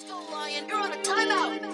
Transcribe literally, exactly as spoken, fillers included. Let's go, Lion. You're on a timeout.